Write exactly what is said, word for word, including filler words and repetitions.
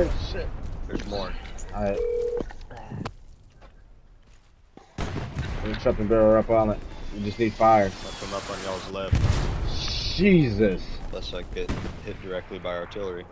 Oh shit. There's more. Alright. There's a trap and barrel up on it. You just need fire. Something up on y'all's left. Jesus. Unless I get hit directly by artillery.